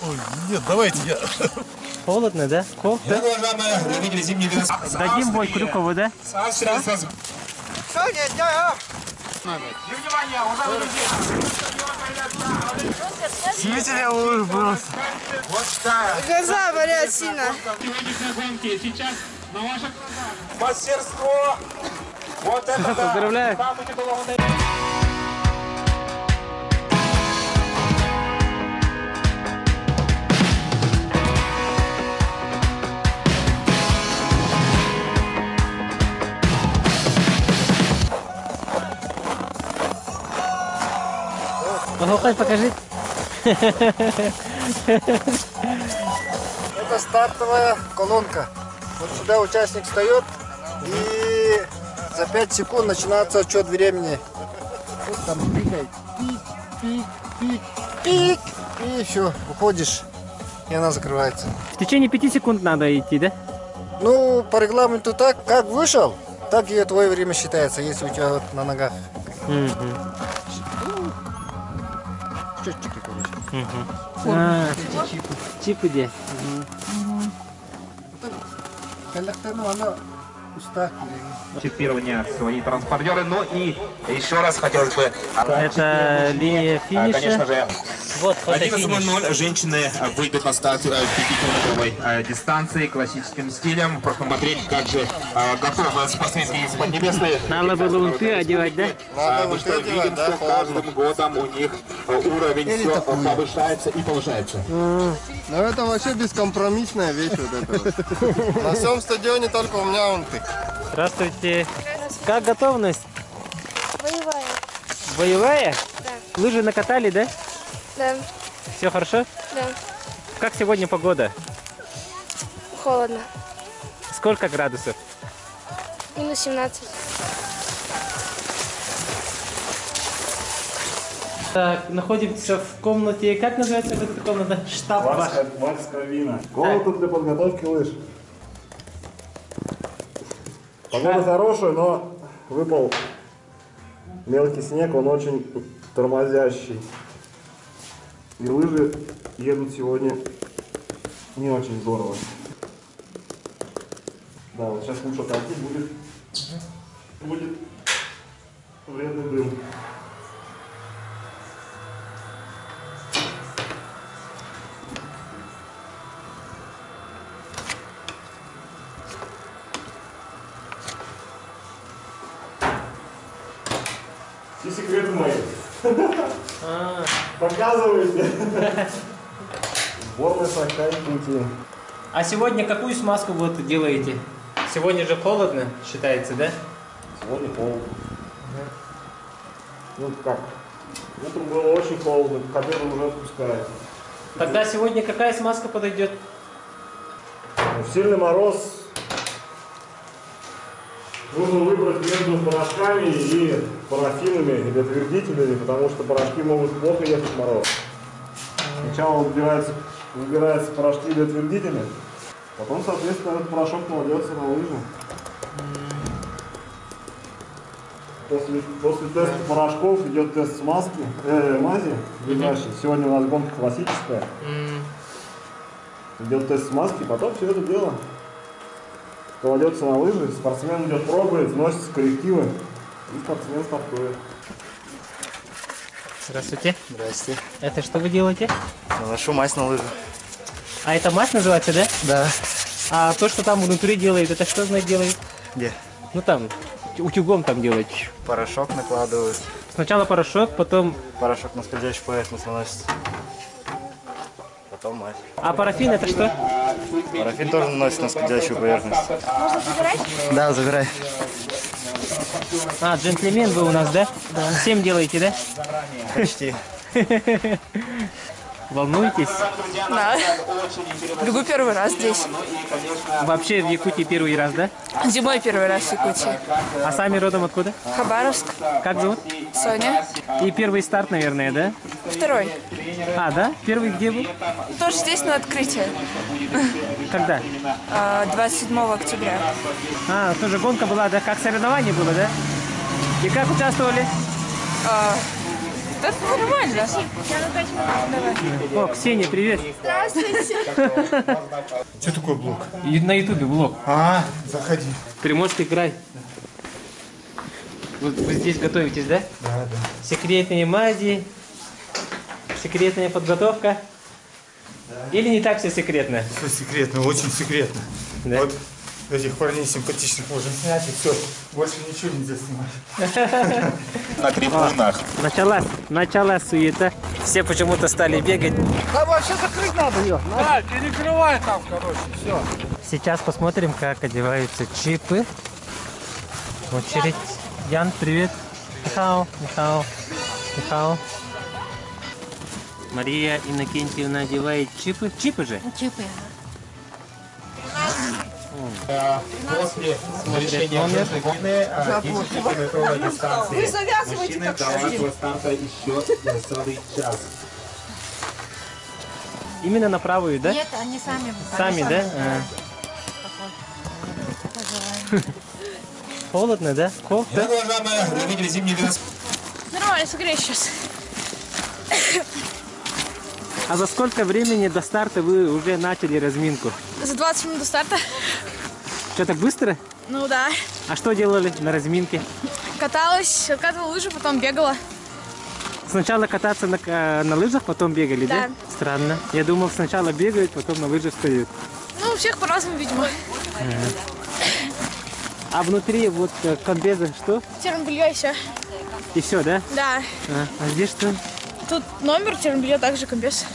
Ой, нет, давайте я... Холодно, да? Кофта? Дадим бой Крюкову, да? Сидите, лужу бросил. Глаза болят сильно. Сейчас на ваших глазах. Мастерство! Вот это да! Поздравляю! Ну-ка, покажи. Это стартовая колонка. Вот сюда участник встает и за 5 секунд начинается отчет времени. Вот там пикает. Пик, пик, пик, пик. И все, уходишь. И она закрывается. В течение 5 секунд надо идти, да? Ну, по регламенту так, как вышел, так и твое время считается, если у тебя вот на ногах. Чипы, короче. Чипы где? Чипирование свои транспортеры, но и еще раз хотелось бы... Это линия финиша. Конечно же. Вот, 11:00 женщины выйдут на старту 5-километровой дистанции классическим стилем. Посмотреть, как же готовы спортсменки из Поднебесной. Надо было лунты одевать, да? Надо что видим, да, что каждым годом у них уровень все повышается и повышается. Но это вообще бескомпромиссная вещь вот эта. На всем стадионе только у меня лунты. Здравствуйте. Как готовность? Боевая. Боевая? Да. Лыжи накатали, да? Да. Все хорошо? Да. Как сегодня погода? Холодно. Сколько градусов? Минус 17. Так, находимся в комнате. Как называется эта комната? Штаб. Вальс-кабина. Комната для подготовки лыж. Погода хорошая, но выпал мелкий снег, он очень тормозящий. И лыжи едут сегодня не очень здорово. Да, вот сейчас лучше отойти, будет вредный дым. И секрет мой. Показываете? Сборная Саха Якутии. А сегодня какую смазку вы делаете? Сегодня же холодно, считается, да? Сегодня холодно. Ну как? Утром было очень холодно, к обеду уже отпускает. Тогда сегодня какая смазка подойдет? В сильный мороз нужно выбрать между порошками и парафинами или отвердителями, потому что порошки могут плохо ехать в мороз. Сначала выбираются порошки или отвердители, потом, соответственно, этот порошок кладется на лыжу. После теста порошков идет тест смазки, мази. Сегодня у нас гонка классическая. Идет тест смазки, потом все это дело кладется на лыжи, спортсмен идет, пробует, вносит коррективы, и спортсмен стартует. Здравствуйте. Здравствуйте. Это что вы делаете? Наношу мазь на лыжу. А это мазь называется, да? Да. А то, что там внутри делает, это что значит делает? Где? Ну там, утюгом там делает. Порошок накладывают. Сначала порошок, потом... Порошок на скользящую поверхность наносится. Потом мазь. А парафин это что? Парафин тоже наносит на скользящую поверхность. Можно забирать? Да, забирай. А, джентльмен вы у нас, да? Да. Всем делаете, да? Почти. Волнуетесь? Да. Бегу первый раз здесь. Вообще в Якутии первый раз, да? Зимой первый раз в Якутии. А сами родом откуда? Хабаровск. Как зовут? Соня. И первый старт, наверное, да? Второй. А, да? Первый где был? Тоже здесь, на открытии. Когда? 27 октября. А, тоже гонка была, да? Как соревнование было, да? И как участвовали? Да нормально. О, Ксения, привет. Здравствуйте. Что такое блог? На ютубе блог. А, заходи. Приморский край. Вы здесь готовитесь, да? Да, да. Секретные мази, секретная подготовка. Да. Или не так все секретно? Все секретно, очень секретно. Да? Вот этих парней симпатичных можно снять и все. Больше ничего нельзя снимать. На трибунах. Началась суета. Все почему-то стали бегать. Да вообще закрыть надо ее. Да, перекрывай там, короче, все. Сейчас посмотрим, как одеваются чипы. Очередь. Ян, привет. Михаил. Мария Иннокентиевна одевает чипы. Чипы же? Чипы. После решения местной войны десятиметровой дистанции мужчины давали до старта еще целый час. Именно на правую, да? Нет, они сами. Сами, да? Холодно, да? Холодно. Мы видели зимний лес. Нормально, согрей сейчас. А за сколько времени до старта вы уже начали разминку? За 20 минут до старта. Что, так быстро? Ну да. А что делали на разминке? Каталась, катала лыжи, потом бегала. Сначала кататься на лыжах, потом бегали, да? Странно. Я думал, сначала бегают, потом на лыжи встают. Ну, у всех по-разному, видимо. А внутри вот комбеза что? Термобелье и все. И все, да? Да. А здесь что? Тут номер, термобелье, также комбез.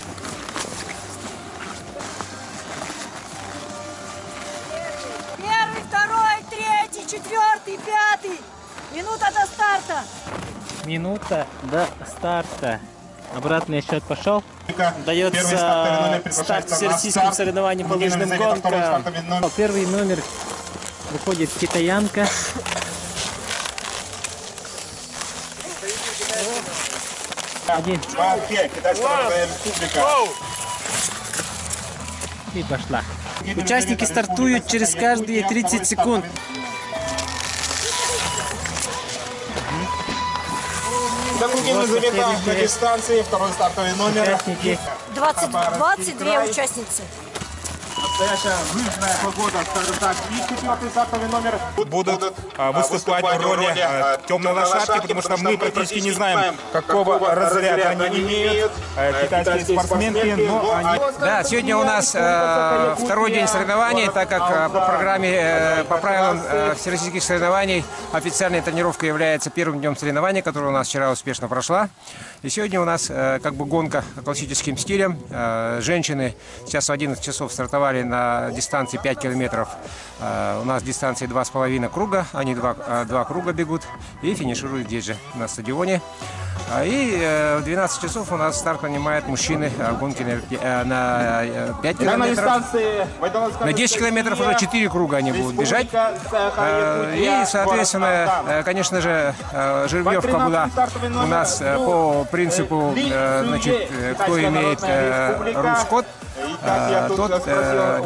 Первый, второй, третий, четвертый, пятый. Минута до старта. Минута до старта. Обратный счет пошел. Дается старт всероссийских соревнований по лыжным гонкам. Первый номер выходит китаянка. Один. И пошла. Участники стартуют через каждые 30 секунд. Кулугин заметал на дистанции, второй стартовый номер. 22 участницы. Настоящая лыжная погода, скажем так, и 4-й стартовый номер будут выступать в роли темной лошадки, потому что мы практически не знаем, какого разряда они имеют, китайские спортсменки, но они... Да, сегодня у нас второй день соревнований, так как по программе, по правилам всероссийских соревнований официальная тренировка является первым днем соревнований, которая у нас вчера успешно прошла. И сегодня у нас как бы гонка классическим стилем. Женщины сейчас в 11 часов стартовали на дистанции 5 километров. У нас дистанции 2,5 круга, они два круга бегут и финишируют здесь же, на стадионе. И в 12 часов у нас старт принимают мужчины гонки на 5 километров. На 10 километров уже 4 круга они будут бежать. И, соответственно, конечно же, жеребьевка была у нас по принципу, значит, кто имеет руш-код, тот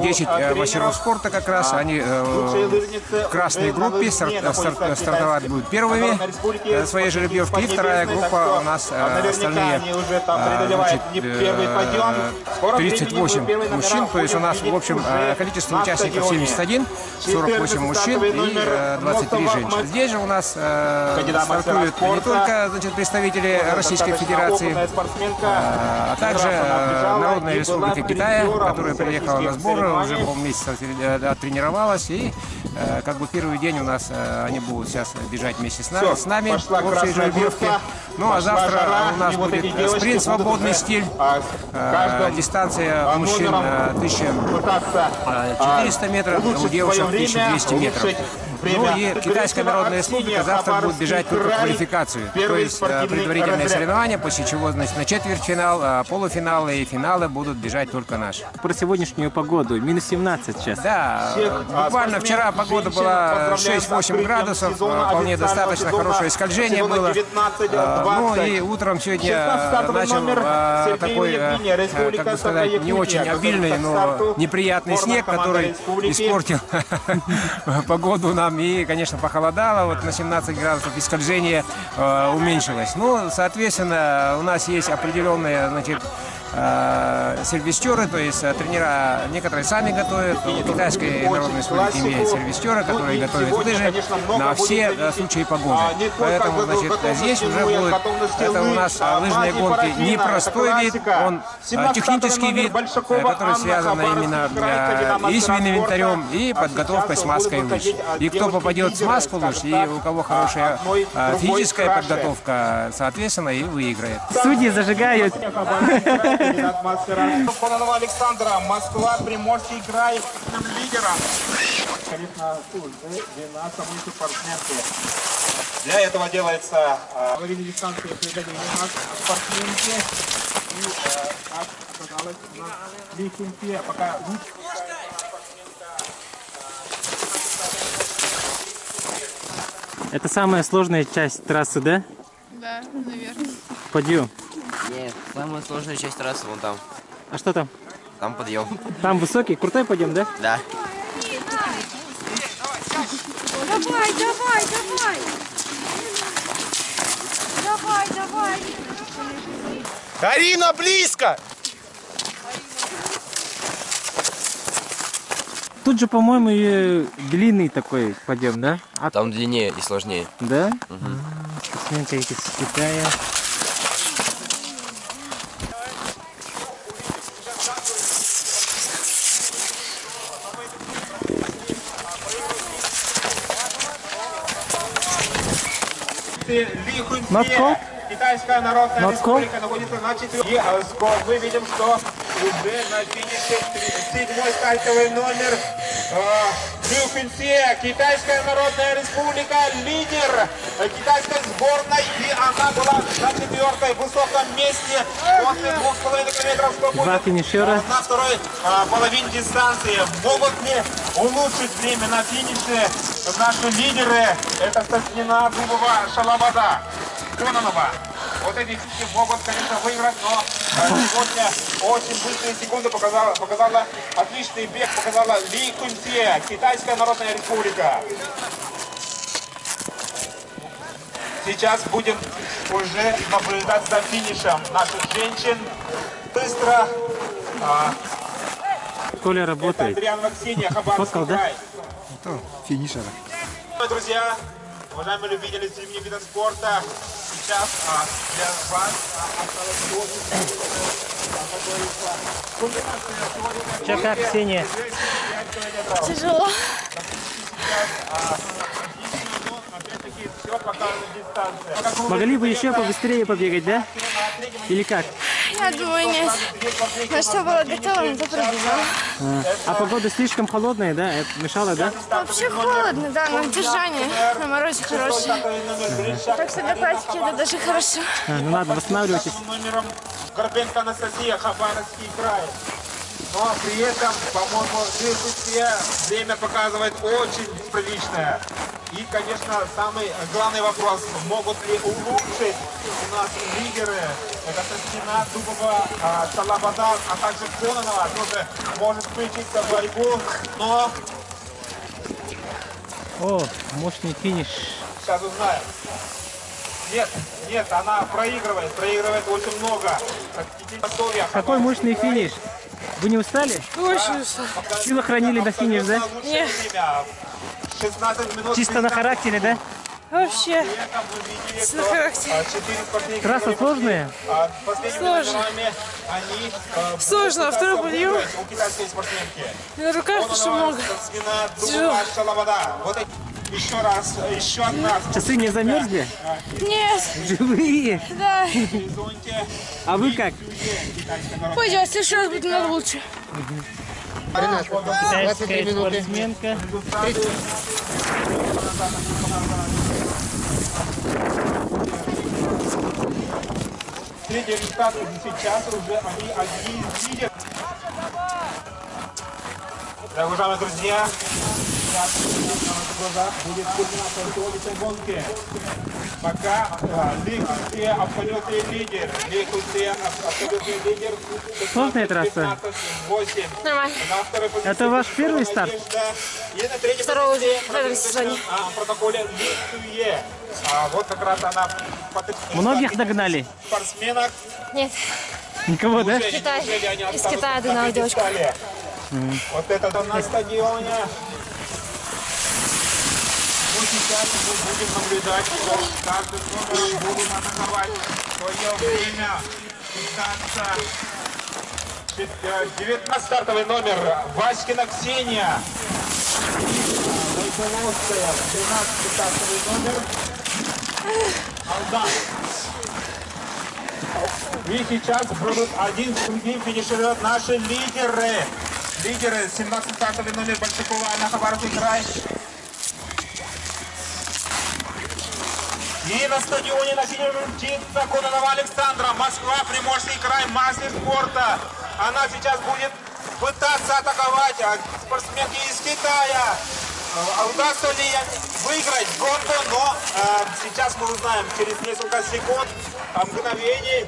10 мастеров спорта как раз, они в красной группе стартовать будут первыми своей жеребьевки, и вторая группа у нас остальные, значит, 38 мужчин, то есть у нас в общем количество участников 71, 48 мужчин и 23 женщин. Здесь же у нас стартуют не только, значит, представители Российской Федерации, а также Народная Республика Китая, которая приехала на сборы, уже полмесяца тренировалась, и как бы первый день у нас они будут сейчас бежать вместе с нами в общей жеребьевке. Ну а завтра у нас будет спринт, свободный стиль, дистанция у мужчин 1400 метров, у девушек 1200 метров. Ну и Китайская Народная Республика завтра будет бежать только квалификацию, то есть предварительные соревнования, после чего, значит, на четвертьфинал, полуфиналы и финалы будут бежать только наши. Про сегодняшнюю погоду, минус 17 сейчас. Да, буквально вчера погода была 6-8 градусов, вполне достаточно, хорошее скольжение было. Ну и утром сегодня начал такой, как бы сказать, не очень обильный, но неприятный снег, который испортил погоду на нам, и, конечно, похолодало, вот на 17 градусов, и скольжение уменьшилось. Ну, соответственно, у нас есть определенные, значит, сервистеры, то есть тренера, некоторые сами готовят. В Китайской Народной Республике имеют сервистеры, которые готовят лыжи на все случаи погоды. Поэтому, значит, здесь уже будет, это у нас лыжные гонки не простой вид, он технический вид, который связан именно и с инвентарем, и подготовкой с маской лыж. И кто попадет в маску лыж, и у кого хорошая физическая подготовка, соответственно, и выиграет. Судьи зажигают. Кононова Александра, Москва, Приморский край, лидером. Для этого делается половина дистанции передадения нас спортсменки. И, как оказалось, у нас Ли Хунцзе пока лучше. Это самая сложная часть трассы, да? Да, наверное. Подъем. Нет, самая сложная часть трассы вон там. А что там? Там подъем. Там высокий, крутой подъем, да? Да. Давай, давай, давай. Давай, давай. Карина, близко! Тут же, по-моему, и длинный такой подъем, да? А... Там длиннее и сложнее. Да? Угу. Из Китая. Китайская Народная Республика находится на четвертом. И мы видим, что уже на финише 37-й стартовый номер Ли Хунцзе. Китайская Народная Республика лидер китайской сборной. И она была на четвертой высоком месте после 2,5 километров, что будет на второй половине дистанции. Могут ли улучшить время на финише наши лидеры? Это Соснина, Дубова, Шалобода, Кононова. Вот эти фишки могут, конечно, выиграть, но сегодня очень быстрые секунды показала отличный бег, показала Ли Кунхе, Китайская Народная Республика. Сейчас будем уже наблюдать за финишем наших женщин. Быстро. Коля работает. Фоткал, да? Это финишер. Друзья, уважаемые любители зимних видов спорта, сейчас для вас осталось... Че, как, Ксения? Тяжело. Могли бы еще побыстрее побегать, да? Или как? Я думаю, нет. Но что было готово, но то пробежало. А погода слишком холодная, да? Это мешало, да? Вообще холодно, да, но держание на морозе хорошее. Так что для практики это даже хорошо. Ну ладно, восстанавливайтесь. Горбенко Анастасия, Хабаровский край. Но при этом, по-моему, время показывает очень приличное. И, конечно, самый главный вопрос, могут ли улучшить у нас лидеры, это Соснина, Дубова, Шалобода, а также Кононова, тоже может включиться в борьбу, но... О, мощный финиш. Сейчас узнаем. Нет, нет, она проигрывает, проигрывает очень много. Какой мощный финиш. Вы не устали? Очень устали. Силы хранили до финиш, да? Нет. 16 минут. Чисто на характере, да? Вообще. На характере. Трасса сложная? Сложная. Сложно, во второй подъем. На руках еще много. Тяжело. Еще раз, еще одна. Часы не замерзли? Нет. Живые? Да. А вы как? Пойдет, еще раз будет надо лучше. Китайская спортсменка. Среди результатов сейчас уже они одни из лидеров. Уважаемые друзья, сейчас у нас на глазах будет кульминация сегодняшней гонки. пока Ли Хунцзе абсолютный лидер. Ли Хунцзе абсолютный лидер. Сложная трасса. Нормально. Это ваш первый старт? Второй уже в этом сезоне. Вот как раз она... Многих догнали? Спортсменок. Нет. Никого, да? Китай. Из Китая догнала девочку. Вот это на стадионе. Сейчас мы будем наблюдать, что каждый номер будет атаковать свое время. 19 стартовый номер Васькина Ксения. Войководская. 13 стартовый номер Алда. И сейчас будут один с другим финишировать наши лидеры. Лидеры 17 стартовый номер Большакова, Анахабарский край. И на стадионе на финишируется Кононова Александра, Москва, Приморский край, мастер спорта. Она сейчас будет пытаться атаковать спортсменки из Китая. Удастся ли выиграть гонку, но сейчас мы узнаем через несколько секунд, мгновений.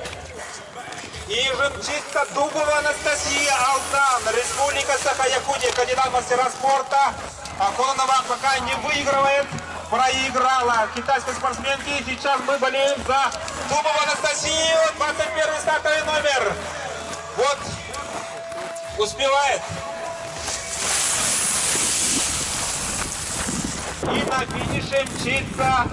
И жемчужина Дубова Анастасия Алдан, Республика Саха-Якутия, кандидат мастера спорта. А Кононова пока не выигрывает. Проиграла китайской спортсменке. И сейчас мы болеем за Дубову Анастасию. 21 стартовый номер. Вот. Успевает. И на финише мчится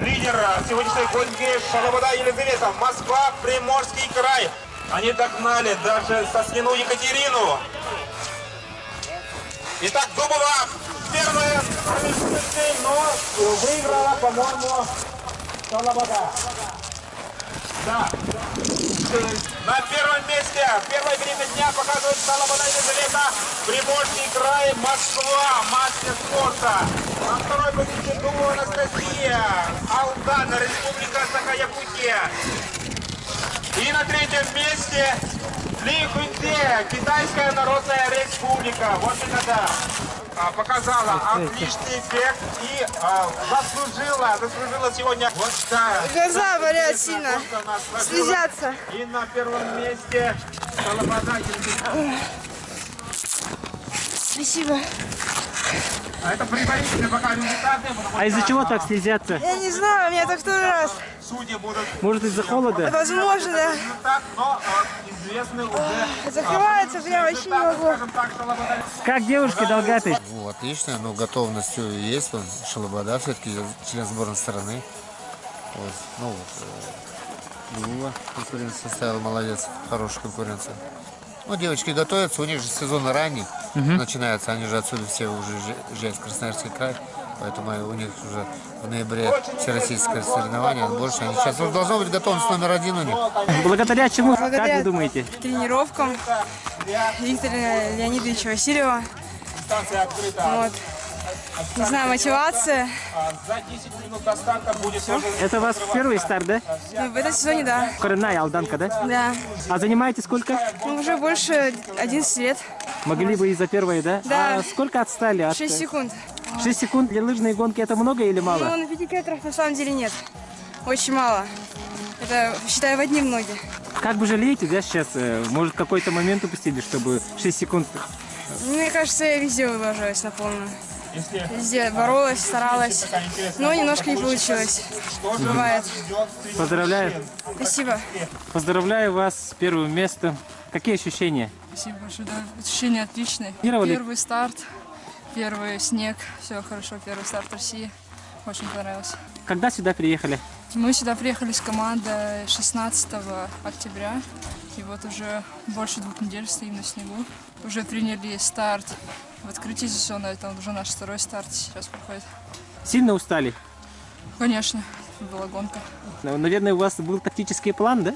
лидера сегодняшней гонки Шалобода Елизавета. Москва, Приморский край. Они догнали даже Соснину Екатерину. Итак, Дубова первая, но выиграла, по-моему, Шалобода. Да. На первом месте, первое время дня показывает Шалобода Елизавета, Приморский край, Москва, мастер спорта. На второй позиции Дубова Анастасия, Алдан, Республика Саха-Якутия. И на третьем месте Ли Хунцзе, Китайская Народная Республика. Вот и тогда. Показала отличный эффект и заслужила сегодня. Вот такая. Глаза болят сильно, слезятся. И на первом месте Шалобода Елизавета. Спасибо. А это предварительно пока результаты. А из-за чего так слезятся? Я не знаю, у меня так второй раз. Судьи будут... Может, из-за холода? Возможно, да. Результат, но известный уже... Закрывается, я вообще не могу. Как девушки, долгаты? Отлично, но готовность есть. Шалобода все-таки член сборной страны. Вот, ну вот. Дубова конкуренцию составила, молодец. Хорошая конкуренция. Ну, девочки готовятся, у них же сезон ранний начинается, они же отсюда все уже жили в Красноярский край, поэтому у них уже в ноябре всероссийское соревнование, больше они сейчас уже должно быть готовность номер один у них. Благодаря чему, как вы думаете? Тренировкам Виктора Леонидовича Васильева, вот. Не знаю, мотивация. Это у вас первый старт, да? В этом сезоне, да. Коренная алданка, да? Да. А занимаете сколько? Ну, уже больше 11 лет. Могли бы и за первые, да? Да. А сколько отстали? 6 секунд. 6 секунд для лыжной гонки это много или мало? Ну, на 5 километрах на самом деле нет. Очень мало. Это, считаю, в одни многие. Как бы жалеете, да, сейчас? Может, какой-то момент упустили, чтобы 6 секунд... Мне кажется, я везде выложилась на полную. Везде боролась, старалась, но немножко не получилось. Бывает. Поздравляю. Спасибо. Поздравляю вас с первым местом. Какие ощущения? Спасибо большое. Да. Ощущения отличные. Первый старт, первый снег. Все хорошо, первый старт России. Очень понравилось. Когда сюда приехали? Мы сюда приехали с командой 16 октября. И вот уже больше 2 недель стоим на снегу. Уже приняли старт в открытии сезона, это уже наш второй старт сейчас проходит. Сильно устали? Конечно, была гонка. Наверное, у вас был тактический план, да?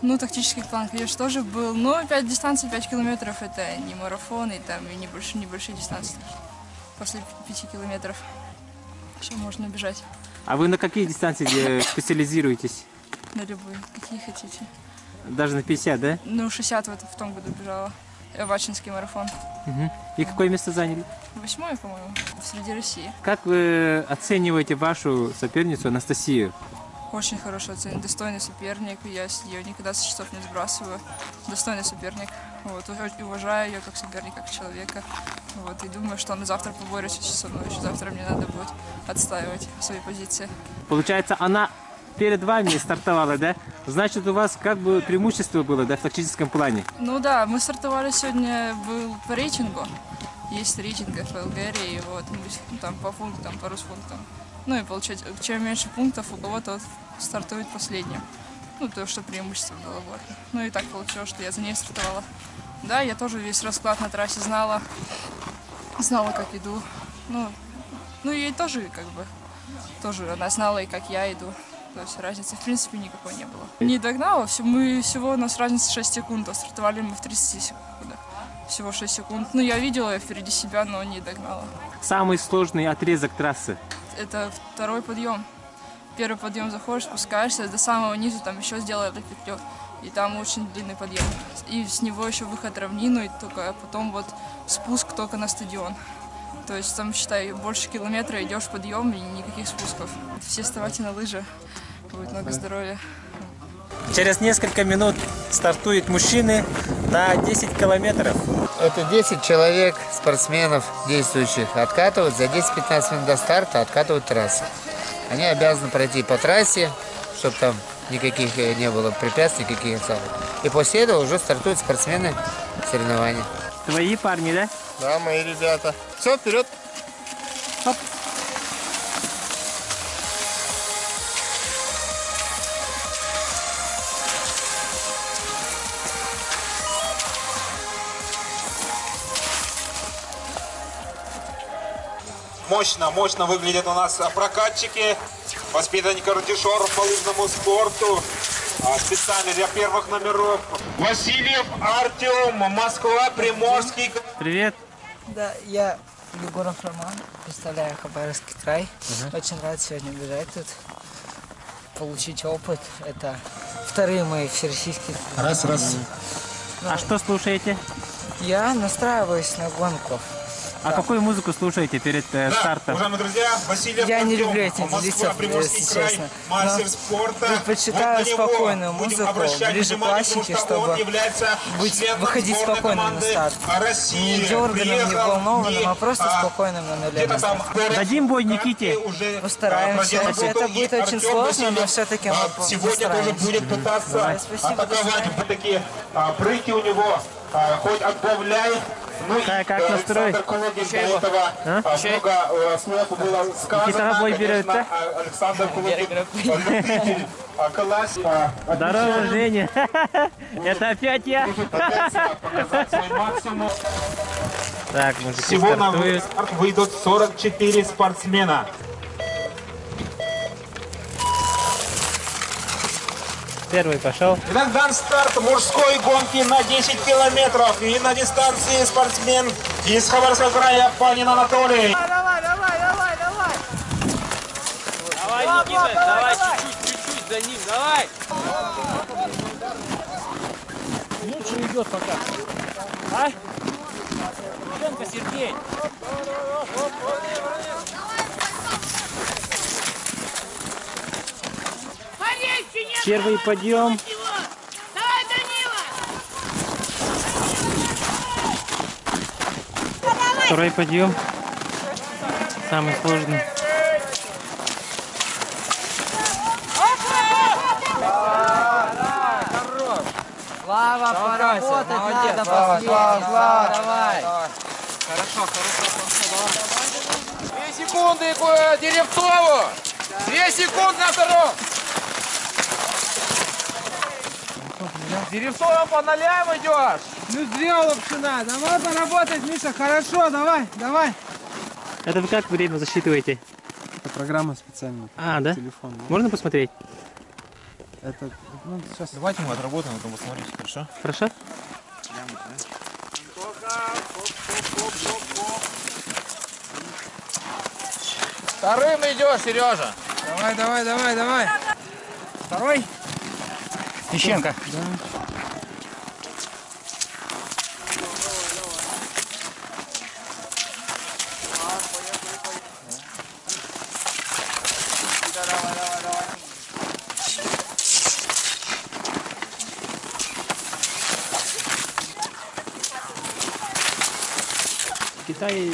Ну, тактический план, конечно, тоже был. Но 5 дистанций, 5 километров, это не марафон, и там и небольшие дистанции. После 5 километров еще можно бежать. А вы на какие дистанции специализируетесь? На любые, какие хотите. Даже на 50, да? Ну, 60 вот в том году бежала. Вачинский марафон. Угу. И какое место заняли? 8-е, по-моему, среди России. Как вы оцениваете вашу соперницу Анастасию? Очень хорошая оценка. Достойный соперник. Я ее никогда со счетов не сбрасываю. Достойный соперник. Вот. Уважаю ее как соперника, как человека. Вот. И думаю, что она завтра поборется со мной. Еще завтра мне надо будет отстаивать свои позиции. Получается, она перед вами стартовала, да? Значит, у вас как бы преимущество было, да, в тактическом плане? Ну да, мы стартовали сегодня по рейтингу. Есть рейтинг ФЛГР, вот, там по пунктам, по русфунктам. Ну и получается, чем меньше пунктов у кого-то стартует последним. Ну, то, что преимущество было вот. Ну и так получилось, что я за ней стартовала. Да, я тоже весь расклад на трассе знала. Знала, как иду. Ну ей тоже, как бы, тоже она знала, и как я иду. То есть разницы, в принципе, никакой не было. Не догнала, у нас разница 6 секунд, а стартовали мы в 30 секундах. Всего 6 секунд. Ну, я видела ее впереди себя, но не догнала. Самый сложный отрезок трассы? Это второй подъем. Первый подъем заходишь, спускаешься, до самого низу там еще сделали петлю. И там очень длинный подъем. И с него еще выход в равнину, и только потом вот спуск только на стадион. То есть там, считай, больше километра идешь подъем и никаких спусков. Все вставайте на лыжи, будет много здоровья. Через несколько минут стартуют мужчины на 10 километров. Это 10 человек, спортсменов действующих, откатывают за 10-15 минут до старта, откатывают трассу. Они обязаны пройти по трассе, чтобы там никаких не было препятствий, никаких самых. И после этого уже стартуют спортсмены соревнований. Твои парни, да? Да, мои ребята. Все, вперед! Оп. Мощно выглядят у нас прокатчики, воспитанники ротишоров по лыжному спорту, специально для первых номеров. Васильев Артем, Москва, Приморский. Привет. Да, я Егоров Роман, представляю Хабаровский край. Очень рад сегодня бежать тут, получить опыт. Это вторые мои всероссийские. Раз. Да. А что слушаете? Я настраиваюсь на гонку. А да. Какую музыку слушаете перед стартом? Уважаемые друзья, Василий я не люблю эти дилетов, если честно. Мастер спорта. Предпочитаю спокойную музыку, ближе к классике, чтобы выходить спокойным на старт. Не дерганым, не волнованным, а просто спокойным на нуле. Дадим бой Никите. Постараемся. Это будет очень сложно, но все-таки мы постараемся. Сегодня тоже будет пытаться атаковать. Такие прыти у него, хоть отбавляй. Ну, как настрой? Никита бой берет, да? Александр Кулугин, любитель классика. Здорово, Женя. Это опять я. Так, всего на старт выйдут 44 спортсмена. Первый пошел. Итак, дан старт мужской гонки на 10 километров. И на дистанции спортсмен из Хабаровского края Панин Анатолий. Давай, Никита, давай чуть-чуть за ним, давай. Лучше идет пока. А? Ребенка, Сергей. Первый подъем. Давай, Данила! Второй подъем. Самый сложный. Слава, поработать надо, последний. Давай. Хорошо. 2 секунды по Деревцову. 2 секунды на втором. Деревцова по нолям идешь! +2 лапшина! Давай поработать, Миша, хорошо, давай! Это вы как время засчитываете? Это программа специальная. Да? Телефон. Можно посмотреть? Это, сейчас. Давайте мы отработаем, а потом посмотрите, хорошо? Хорошо? Вторым идешь, Сережа! Давай! Второй! Ищенко. Да. Китае.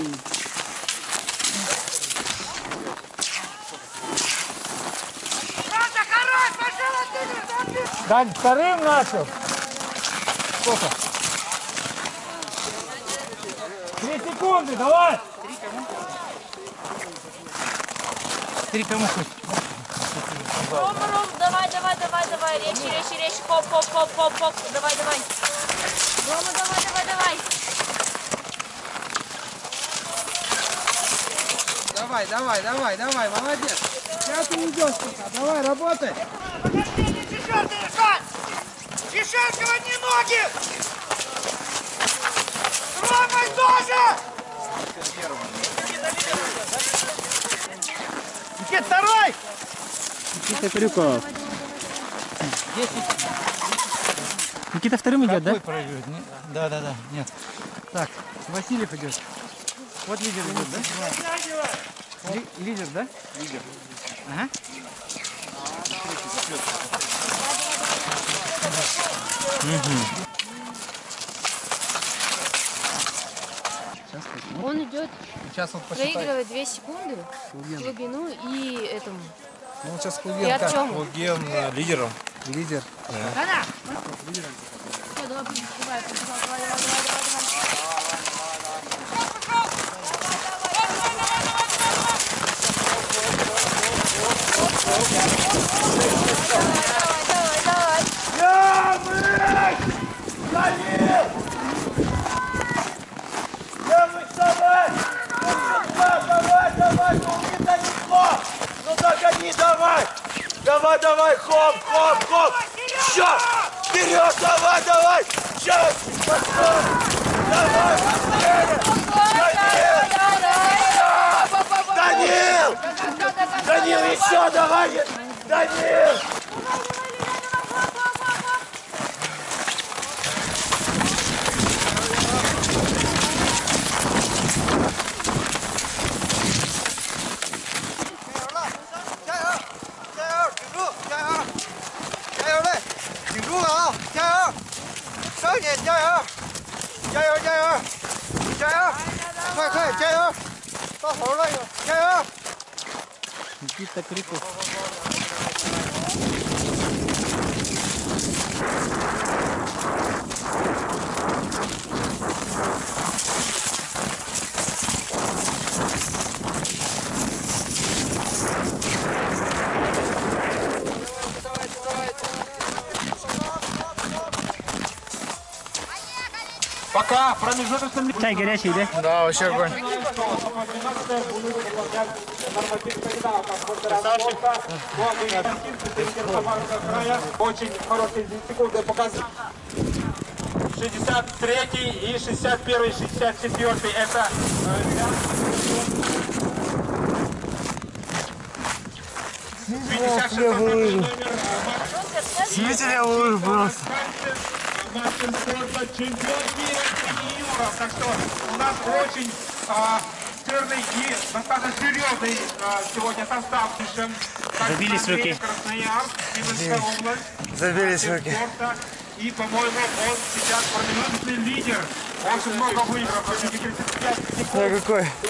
Да, вторым начал. Сколько? 3 секунды, давай! 3 кому хоть. Ром, давай, речь, поп, давай. Рома, давай. Давай, молодец. Сейчас уйдешь пока, давай, работай. Подождите, чешерка, Чешерка, одни ноги! Рома, тоже! Никита, второй! Никита Крюков. 10. Никита вторым идет, да? Пройдет, не? Да. Нет. Так, Васильев идет. Вот лидер идет, да? Лидер, да? Лидер. Ага. Угу. Он идет. Сейчас он проигрывает 2 секунды глубину и этому. Ну, сейчас Кулугин лидером. Лидер. Да. Давай, хоп! Сейчас! Вперед! Давай! Сейчас! Постой! Давай! Данил! Данил, еще! Давай! Данил! Никита Крюков. Пока, промежуточный. Чай горячий, да? Да, вообще огонь. Очень хорошие секунды показывают. 63 и 61, 64 это. Снизили луж просто. Так что у нас очень жирный и достаточно серьезный сегодня состав. Забились руки. Забились руки. И, по-моему, он сейчас промежуточный лидер. Очень много выиграл.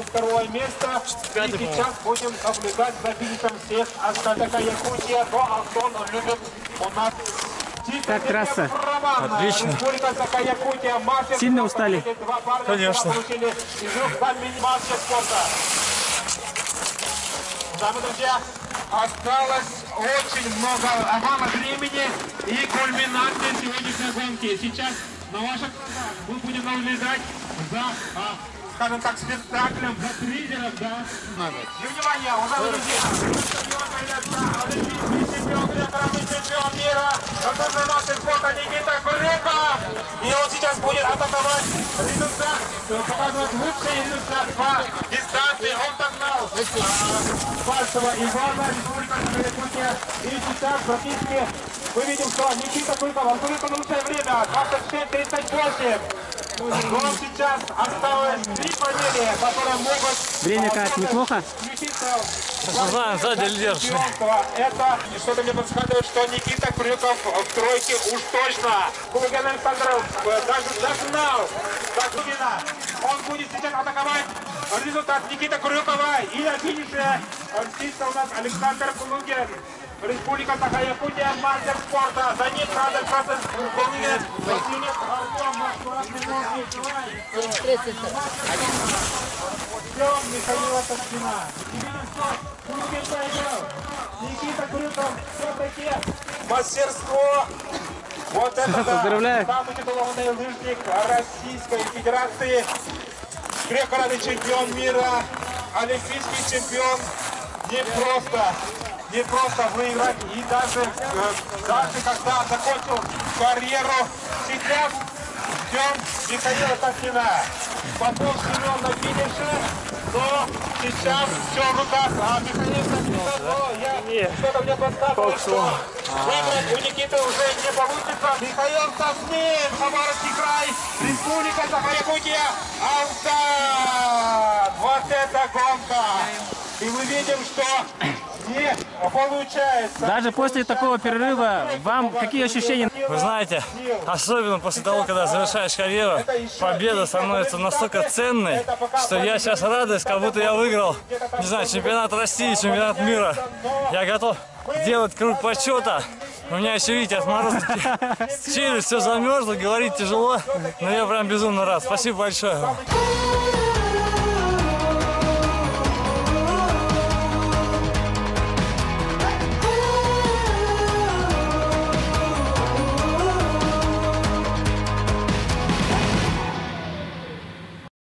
Второе место. И сейчас будем наблюдать за финишем всех остальных. Якутия, но Антон любит у нас. Так, трасса. Отлично. Сильно устали? Конечно. Дамы и друзья, осталось очень много времени и кульминация сегодняшней гонки. Сейчас на ваших глазах мы будем наблюдать за, скажем так, спектаклем, за триллером, да? И внимание, уважаемые друзья! И он сейчас будет атаковать результат, показывать лучший результат по дистанции. Он догнал Фальшева Ивана, Республика Якутия. И сейчас практически мы видим, что Никита Крюков, он только лучшее время, 26:38. Но сейчас осталось 3 фамилии, которые могут... Время как, неплохо? Знаю, сзади лидер. Это что-то мне подсказывает, что Никита Крюков в тройке уж точно. Кулугин Александр даже догнал Кулугина. Он он будет сейчас атаковать результат Никита Крюкова. И на финише артиста у нас Александр Кулугин. Республика Саха-Якутия, мастер спорта. За ним Александр Кулугин. Михаила Соснина. Никита Крюков все-таки мастерство. Вот это поздравляю. Да, самый титулованный лыжник Российской Федерации, трехкратный чемпион мира, олимпийский чемпион. Не просто выиграть, и даже когда закончил карьеру, сейчас ждем Михаила Соснина. Потом Семен на финише, но сейчас все в руках. А Михаил Соснина, что-то мне подсказывает, что выиграть у Никиты уже не получится. Михаил Соснин, Самарский край, Республика Саха-Якутия, Алда. Вот это гонка. И мы видим, что не получается. Даже после такого перерыва вам какие ощущения? Вы знаете, особенно после того, когда завершаешь карьеру, победа становится настолько ценной, что я сейчас радуюсь, как будто я выиграл, не знаю, чемпионат России, чемпионат мира. Я готов делать круг почета. У меня еще, видите, от мороза челюсть все замерзла, говорить тяжело, но я прям безумно рад. Спасибо большое.